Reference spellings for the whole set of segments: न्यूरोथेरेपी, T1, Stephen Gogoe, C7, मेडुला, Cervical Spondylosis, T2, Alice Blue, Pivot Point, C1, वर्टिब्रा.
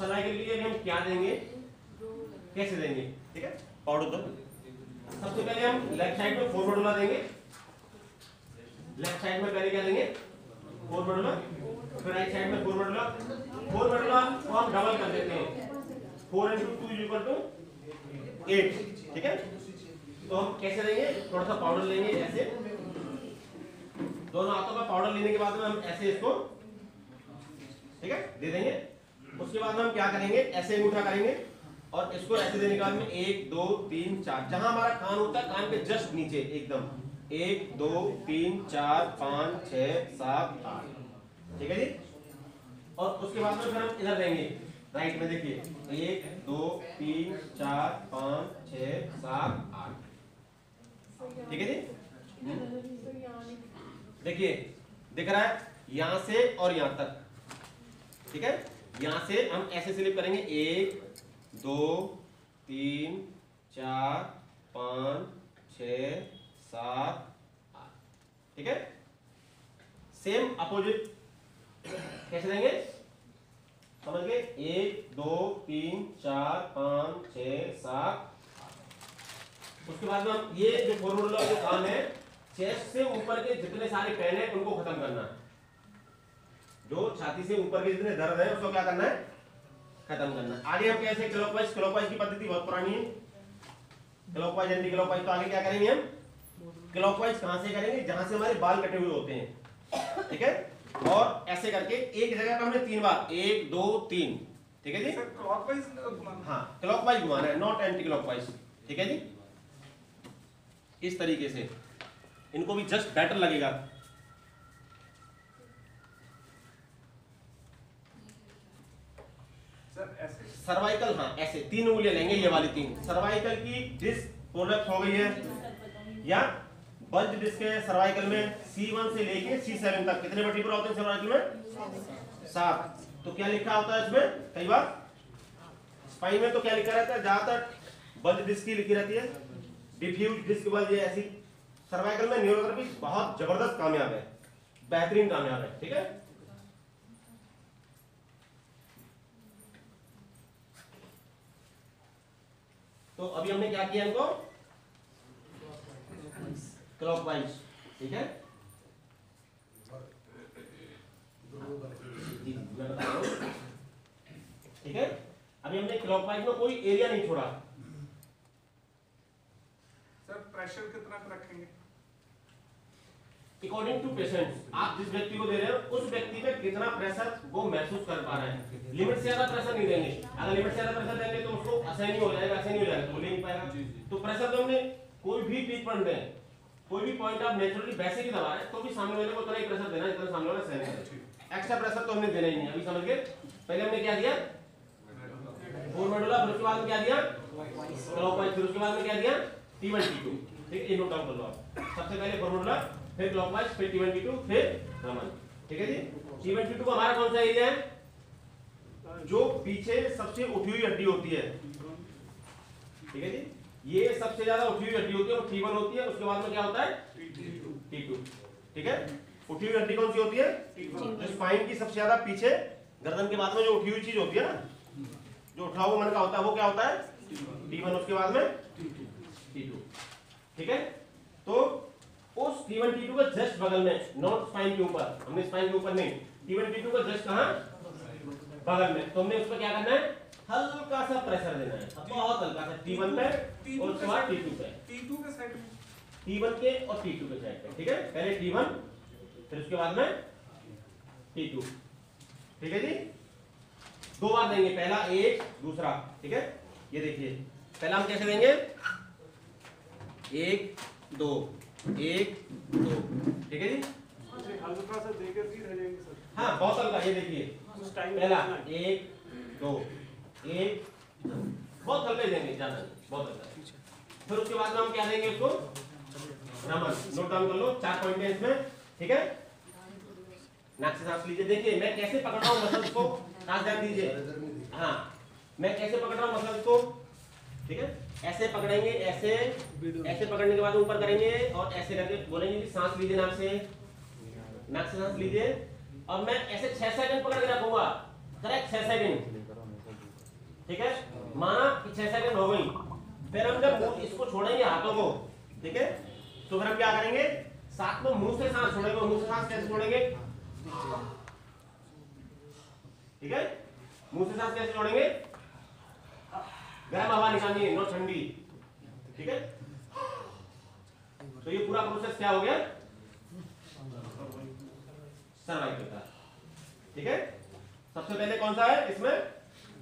सलाई के लिए हम क्या देंगे, कैसे देंगे, ठीक है। पाउडर दो। सबसे पहले हम लेफ्ट साइड में फोर बॉडोला देंगे। लेफ्ट साइड में पहले क्या देंगे, फोर बॉडोला। फिर राइट साइड में फोर बॉडोला। फोर बॉडोला को हम डबल कर देते हैं, 4 × 2 = 8, ठीक है। तो हम कैसे लेंगे, थोड़ा सा पाउडर लेंगे ऐसे, दोनों हाथों में पाउडर लेने के बाद में हम ऐसे इसको, ठीक है, दे देंगे। उसके बाद हम क्या करेंगे, ऐसे अंगूठा करेंगे और इसको ऐसे देने के बाद में 1 2 3 4 जहां हमारा कान होता है, कान के जस्ट नीचे एकदम 1 2 3 4 5 6 7 8, ठीक है जी। और उसके बाद में फिर हम इधर देंगे राइट में, देखिए 1 2 3 4 5 6 7 8, ठीक है जी। देखिए दिख रहा है, यहां से और यहां तक, ठीक है। यहां से हम ऐसे स्लिप करेंगे 1 2 3 4 5 6 7 8, ठीक है। सेम अपोजिट कैसे देंगे, समझ गए, 1 2 3 4 5 6 7 8। उसके बाद में हम ये जो फॉरवर्ड लॉक जो काम है, चेस्ट से ऊपर के जितने सारे पेन है उनको खत्म करना है। जो छाती से ऊपर के जितने दर्द है उसको क्या करना है, खत्म करना है। आगे हम कैसे, क्लॉकवाइज, क्लॉकवाइज की पद्धति बहुत पुरानी है, क्लॉकवाइज एंटी क्लॉकवाइज। तो आगे क्या करेंगे हम, क्लॉकवाइज कहां से करेंगे, जहां से हमारे बाल कटे हुए होते हैं, ठीक है। और ऐसे करके एक जगह पर हमने 3 बार 1 2 3, ठीक है जी। क्लॉकवाइज, हाँ क्लॉकवाइज घुमाना है, नॉट एंटी क्लॉकवाइज, ठीक है जी। इस तरीके से इनको भी जस्ट बेटर लगेगा, सर ऐसे सर्वाइकल, हाँ ऐसे 3 उंगलियां लेंगे, ये वाली 3 सर्वाइकल की डिस्क प्रोडक्ट हो गई है या बल्ज डिस्क है सर्वाइकल में। C1 से लेके C7 तक कितने वर्टिब्रा होते हैं सर्वाइकल में, 7। तो क्या लिखा होता है इसमें, कई बार स्पाइन में तो क्या लिखा रहता है, ज्यादातर बल्ज डिस्क की लिखी रहती है, डिफ्यूज डिस्क बल्ज ऐसी। सर्वाइकल में न्यूरोथेरेपी बहुत जबरदस्त कामयाब है, बेहतरीन कामयाब है, ठीक है। तो अभी हमने क्या किया, इनको क्लॉकवाइज, ठीक है। ठीक है, अभी हमने क्लॉकवाइज में कोई एरिया नहीं छोड़ा। सर प्रेशर कितना रखेंगे, अकॉर्डिंग टू पेशेंट, आप जिस व्यक्ति को दे रहे हो उस व्यक्ति में कितना प्रेशर वो महसूस कर पा रहा है। लिमिट से ज्यादा प्रेशर नहीं देंगे, अगर लिमिट से ज्यादा प्रेशर देंगे तो उसको असाइन हो जाएगा, असाइन हो जाएगा, तो ले नहीं पाएगा। तो प्रेशर तो हमने कोई भी पीक पर दें, कोई भी पॉइंट आप नेचुरली वैसे भी दबा रहे हैं तो भी सामने वाले को उतना ही प्रेशर देना जितना सामने वाला सहन करे। एक्स्ट्रा प्रेशर तो हमने देना ही नहीं, अभी समझ गए। पहले हमने क्या दिया, फोर मेडुला, उसके बाद में क्या दिया क्लॉकवाइज, फिर उसके बाद में क्या दिया T1 T2, ठीक है। नोट डाउन कर लो आप, सबसे पहले फोर मेडुला, फिर क्लॉकवाइज, फिर T1 T2, फिर रमन, ठीक है जी। T1 T2 का हमारा कौन सा एरिया है, जो पीछे सबसे उठी हुई हड्डी होती है, ठीक है जी। ये सबसे ज्यादा उठी हुई हड्डी होती है, वो T1 होती है, उसके बाद में क्या होता है T2, ठीक है। उठी हुई हड्डी कौन सी होती है, जो स्पाइन की सबसे ज्यादा पीछे गर्दन के बाद में जो उठी हुई चीज होती है ना, जो उठा हुआ मन का होता है, वो क्या होता है T1, उसके बाद में T2, ठीक है। तो उस T1 T2 के जस्ट बगल में, नॉट स्पाइन के ऊपर, हमने स्पाइन के ऊपर नहीं, T1 T2 का जस्ट कहां, बगल में। तो हमने उस पर क्या करना है, हल्का सा प्रेशर देना है, बहुत हल्का सा, T1 पे और उसके बाद T2 पे, T2 के साइड में, T1 के और T2 के साइड पे, ठीक है। पहले T1, फिर उसके बाद में T2, ठीक है जी। 2 बार देंगे, पहला 1, दूसरा, ठीक है। ये देखिए, पहला हम कैसे देंगे 1 2 1 2, ठीक है जी। हल्का सा देकर भी रह जाएंगे सर, हाँ बहुत हल्का। ये देखिए पहला 1 2 1, बहुत हल्के देंगे, ज्यादा बहुत हल्का। फिर उसके बाद हम क्या देंगे उसको रमन, नोट डाउन कर लो, 4 पॉइंट है इसमें, ठीक है। नाक से सांस लीजिए, देखिए मैं कैसे पकड़ रहा हूँ मसल्स को, सांस ध्यान दीजिए, हाँ मैं कैसे पकड़ रहा हूँ मसल्स को, ठीक है। ऐसे पकड़ेंगे, ऐसे ऐसे पकड़ने के बाद ऊपर करेंगे और ऐसे करके बोलेंगे सांस लीजिए नाक से, नाक से सांस लीजिए। और मैं ऐसे 6 सेकंड पकड़ के रखूंगा, करेक्ट, 6 सेकंड, ठीक है, माना कि 6 सेकंड हो गई। फिर हम जब इसको छोड़ेंगे हाथों को, ठीक है, तो फिर हम क्या करेंगे, साथ में मुंह से सांस छोड़ेंगे। मुंह से सांस कैसे छोड़ेंगे, ठीक है, मुंह से सांस कैसे छोड़ेंगे, गर्म हवा निकालिए, नो ठंडी, ठीक है। तो ये पूरा प्रोसेस क्या हो गया, सर्वाइकल का, ठीक है। सबसे पहले कौन सा है इसमें,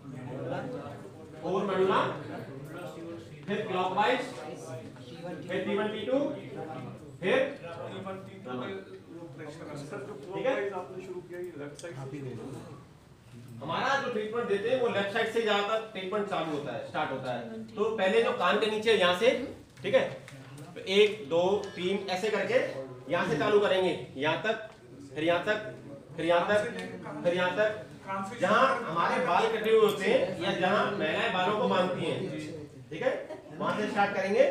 ओवर मेडुला, फिर क्लॉकवाइज, फिर T1 T2, फिर ठीक है। आपने शुरू किया ये लेफ्ट साइड से, हमारा जो ट्रीटमेंट देते हैं वो लेफ्ट साइड से ज्यादातर ट्रीटमेंट चालू होता है, स्टार्ट होता है। तो पहले जो कान के नीचे यहाँ से, ठीक है, 1 2 3 ऐसे करके यहाँ से चालू करेंगे, यहाँ तक, फिर यहाँ तक, फिर यहाँ तक, फिर यहाँ तक, जहाँ हमारे बाल कटे हुए होते हैं या जहाँ महिलाएं बालों को बांधती हैं, ठीक है, वहां से स्टार्ट करेंगे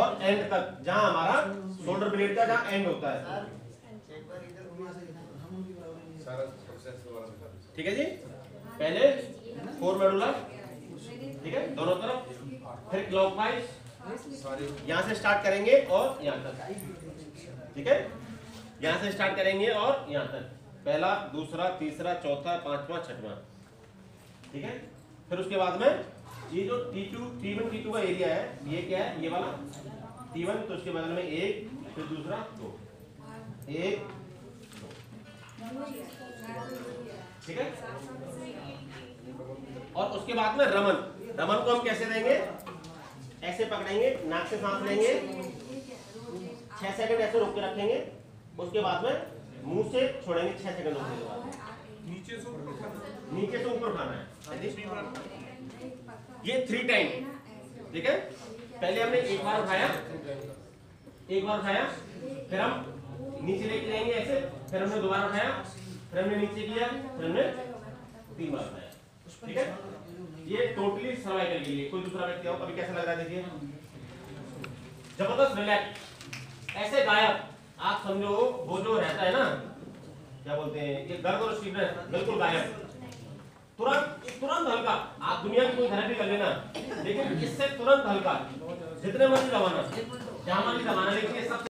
और एंड तक, जहाँ हमारा शोल्डर ब्लेड का जहाँ एंड होता है, ठीक है जी। पहले फोर मेडुला, ठीक है, दोनों तरफ, फिर क्लॉकवाइज यहाँ से स्टार्ट करेंगे और यहाँ तक, ठीक है, यहाँ से स्टार्ट करेंगे और यहाँ तक, पहला, दूसरा, तीसरा, चौथा, पांचवा, छठवां, ठीक है। फिर उसके बाद में ये जो T1 T2 का एरिया है, ये क्या है, ये वाला T1, तो उसके बगल में 1, फिर दूसरा 2, 1, ठीक है। और उसके बाद में रमन, रमन को हम कैसे देंगे, ऐसे पकड़ेंगे, नाक से सांस लेंगे, 6 सेकंड ऐसे रोक के रखेंगे, उसके बाद में मुंह से छोड़ेंगे, 6 सेकंड रोकने के बाद नीचे से ऊपर खाना है, ये 3 टाइम, ठीक है। पहले हमने एक बार उठाया, फिर हम नीचे लेके जाएंगे ऐसे, फिर हमने दोबारा उठाया, फिर हमने नीचे किया, फिर हमने 3 बार उठाया, ठीक है। ये टोटली सर्वाइकल के लिए। कोई दूसरा व्यक्ति आओ, कभी कैसा लग रहा है देखिए, जबरदस्त रिलैक्स, ऐसे गायब। आप समझो वो जो रहता है ना, क्या बोलते हैं, ये दर्द और स्टिफनेस बिल्कुल गायब, तुरंत तुरंत हल्का। आप दुनिया की कोई थेरेपी कर लेना, लेकिन इससे तुरंत हल्का, जितने मर्जी दबाना, जहां मर्जी दबाना, लेकिन